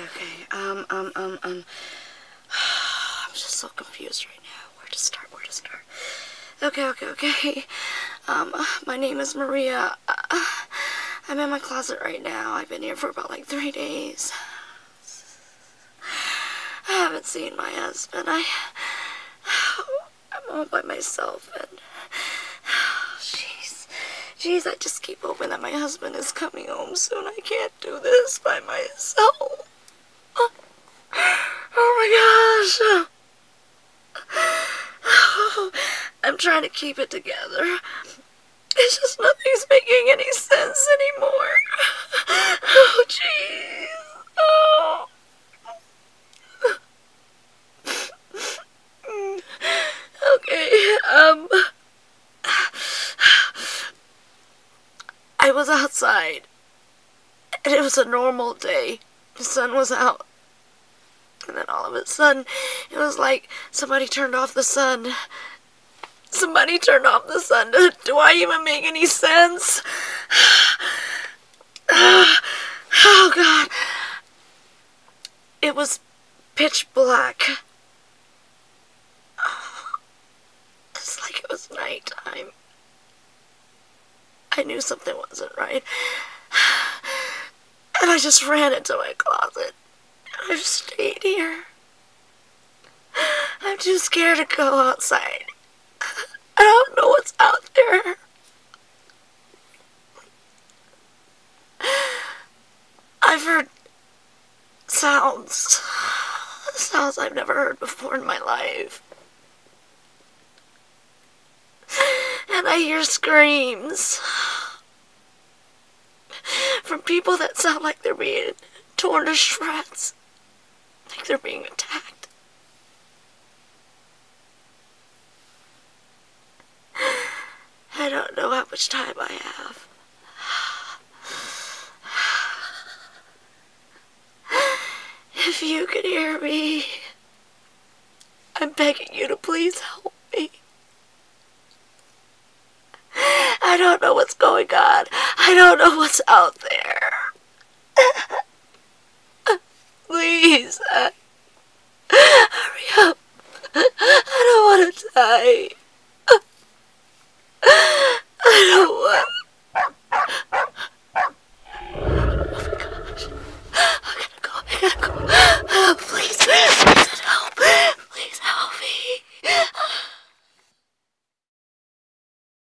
Okay. I'm just so confused right now. Where to start? Okay. My name is Maria. I'm in my closet right now. I've been here for about like 3 days. I haven't seen my husband. I'm all by myself, and jeez, I just keep hoping that my husband is coming home soon. I can't do this by myself. Oh my gosh. I'm trying to keep it together. It's just nothing's making any sense anymore. Oh, jeez. Oh. Okay, I was outside, and it was a normal day. The sun was out, and then all of a sudden, it was like somebody turned off the sun. Somebody turned off the sun. Do I even make any sense? Oh, God. It was pitch black. It's like it was nighttime. I knew something wasn't right. And I just ran into my closet. And I've stayed here. I'm too scared to go outside. I don't know what's out there. I've heard sounds. Sounds I've never heard before in my life. And I hear screams from people that sound like they're being torn to shreds, like they're being attacked. I don't know how much time I have. If you could hear me, I'm begging you to please help me. I don't know what's going on. I don't know what's out there. Please. Hurry up. I don't want to die. I don't want...